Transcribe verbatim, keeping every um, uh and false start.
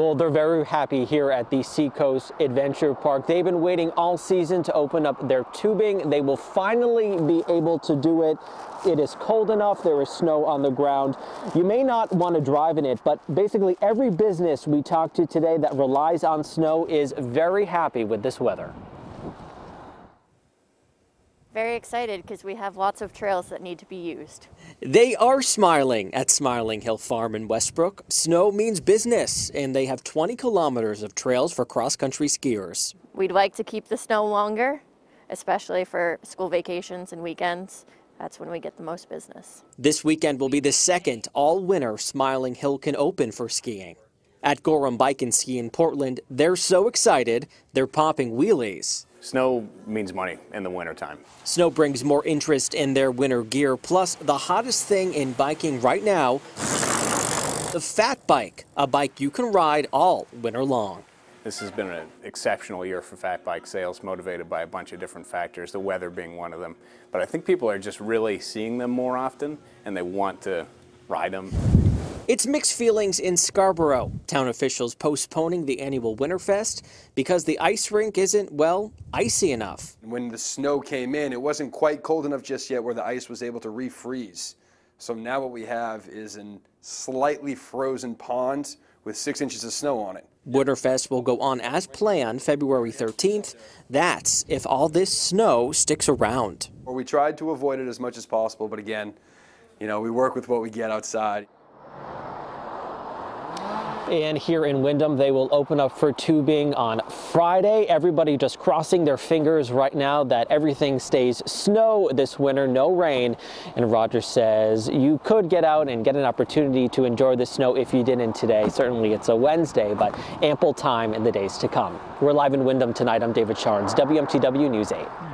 Well, they're very happy here at the Seacoast Adventure Park. They've been waiting all season to open up their tubing. They will finally be able to do it. It is cold enough. There is snow on the ground. You may not want to drive in it, but basically every business we talked to today that relies on snow is very happy with this weather. Very excited because we have lots of trails that need to be used. They are smiling at Smiling Hill Farm in Westbrook. Snow means business, and they have twenty kilometers of trails for cross-country skiers. We'd like to keep the snow longer, especially for school vacations and weekends. That's when we get the most business. This weekend will be the second all-winter Smiling Hill can open for skiing. At Gorham Bike and Ski in Portland, they're so excited, they're popping wheelies. Snow means money in the wintertime. Snow brings more interest in their winter gear, plus the hottest thing in biking right now, the fat bike, a bike you can ride all winter long. This has been an exceptional year for fat bike sales, motivated by a bunch of different factors, the weather being one of them. But I think people are just really seeing them more often, and they want to ride them. It's mixed feelings in Scarborough. Town officials postponing the annual Winterfest because the ice rink isn't, well, icy enough. When the snow came in, it wasn't quite cold enough just yet where the ice was able to refreeze. So now what we have is a slightly frozen pond with six inches of snow on it. Winterfest will go on as planned February thirteenth. That's if all this snow sticks around. Well, we tried to avoid it as much as possible, but again, you know, we work with what we get outside. And here in Windham, they will open up for tubing on Friday. Everybody just crossing their fingers right now that everything stays snow this winter, no rain. And Roger says you could get out and get an opportunity to enjoy the snow if you didn't today. Certainly it's a Wednesday, but ample time in the days to come. We're live in Windham tonight. I'm David Charns, W M T W News eight.